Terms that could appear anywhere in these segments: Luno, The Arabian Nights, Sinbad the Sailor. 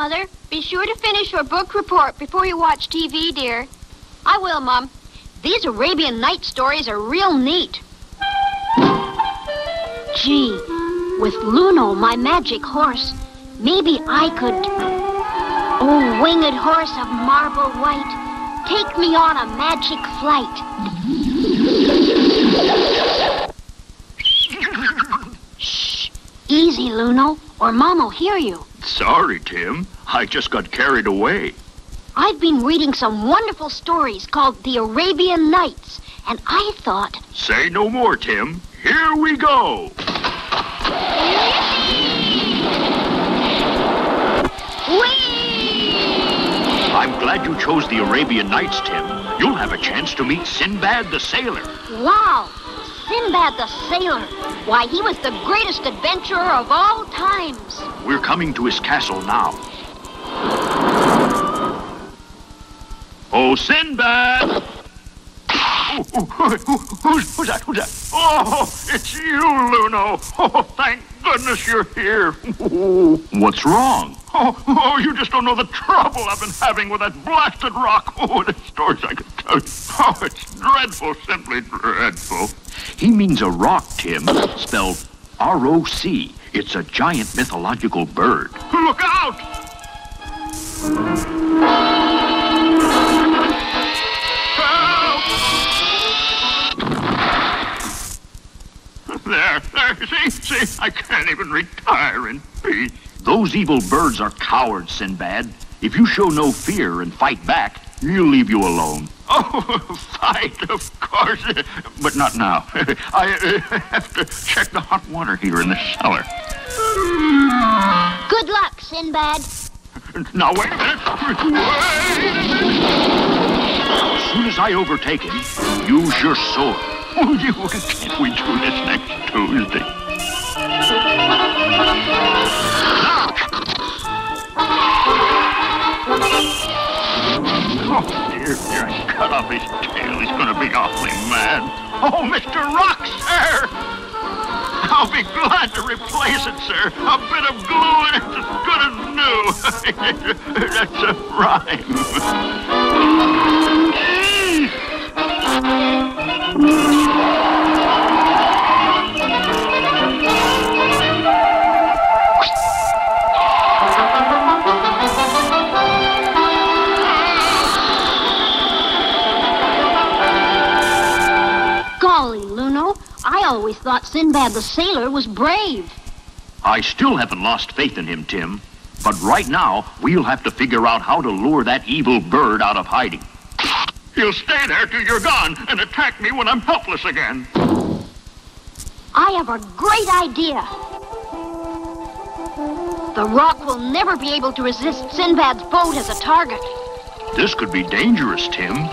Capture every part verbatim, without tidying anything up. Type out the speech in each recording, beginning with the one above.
Mother, be sure to finish your book report before you watch T V, dear. I will, Mom. These Arabian Night stories are real neat. Gee, with Luno, my magic horse, maybe I could... Oh, winged horse of marble white, take me on a magic flight. Shh, easy, Luno, or Mom'll hear you. Sorry, Tim. I just got carried away. I've been reading some wonderful stories called The Arabian Nights, and I thought... Say no more, Tim. Here we go! Whee! I'm glad you chose The Arabian Nights, Tim. You'll have a chance to meet Sinbad the Sailor. Wow! Sinbad the Sailor. Why, he was the greatest adventurer of all times. We're coming to his castle now. Oh, Sinbad! Oh, who's, who's that? Who's that? Oh, it's you, Luno. Oh, thank goodness you're here. What's wrong? Oh, oh, you just don't know the trouble I've been having with that blasted rock. Oh, the stories I could tell you. Oh, it's dreadful, simply dreadful. He means a rock, Tim, spelled R O C. It's a giant mythological bird. Look out! There, there, see, see, I can't even retire in peace. Those evil birds are cowards, Sinbad. If you show no fear and fight back, we'll leave you alone. Oh, fight, of course, but not now. I uh, have to check the hot water here in the cellar. Good luck, Sinbad. Now, wait a minute. Wait a minute. As soon as I overtake him, use your sword. Oh, you, can't we do this next Tuesday? Oh, dear, dear, I cut off his tail. He's going to be awfully mad. Oh, Mister Rock, sir! I'll be glad to replace it, sir. A bit of glue and it's as good as new. That's a rhyme. I always thought Sinbad the Sailor was brave. I still haven't lost faith in him, Tim. But right now, we'll have to figure out how to lure that evil bird out of hiding. He'll stay there till you're gone and attack me when I'm helpless again. I have a great idea. The rock will never be able to resist Sinbad's boat as a target. This could be dangerous, Tim.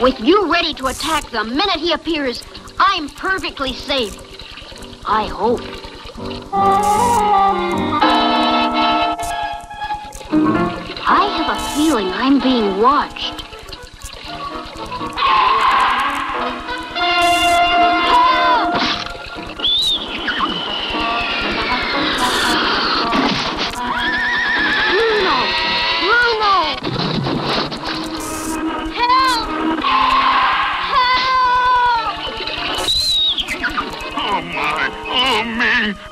With you ready to attack the minute he appears, I'm perfectly safe. I hope. I have a feeling I'm being watched.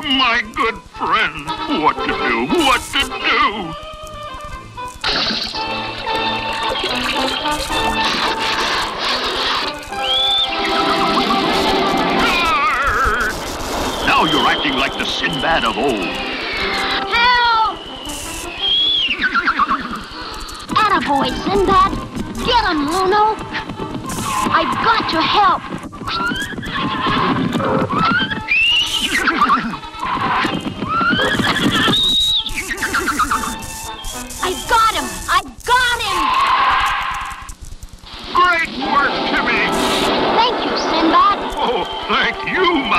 My good friend, what to do, what to do? Now you're acting like the Sinbad of old. Help! Attaboy, Sinbad. Get him, Luno. I've got to help.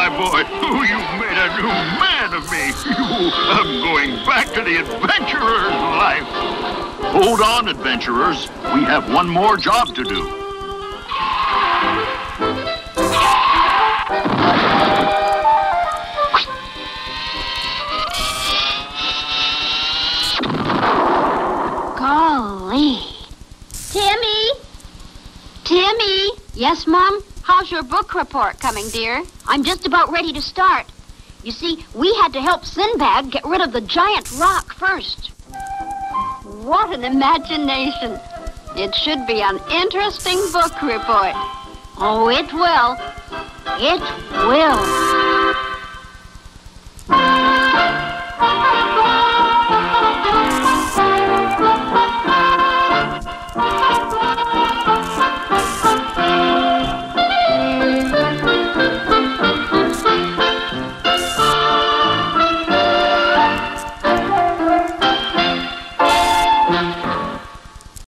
Boy, oh, you've made a new man of me. You, I'm going back to the adventurer's life. Hold on, adventurers. We have one more job to do. Yes, Mom? How's your book report coming, dear? I'm just about ready to start. You see, we had to help Sinbad get rid of the giant rock first. What an imagination. It should be an interesting book report. Oh, it will. It will.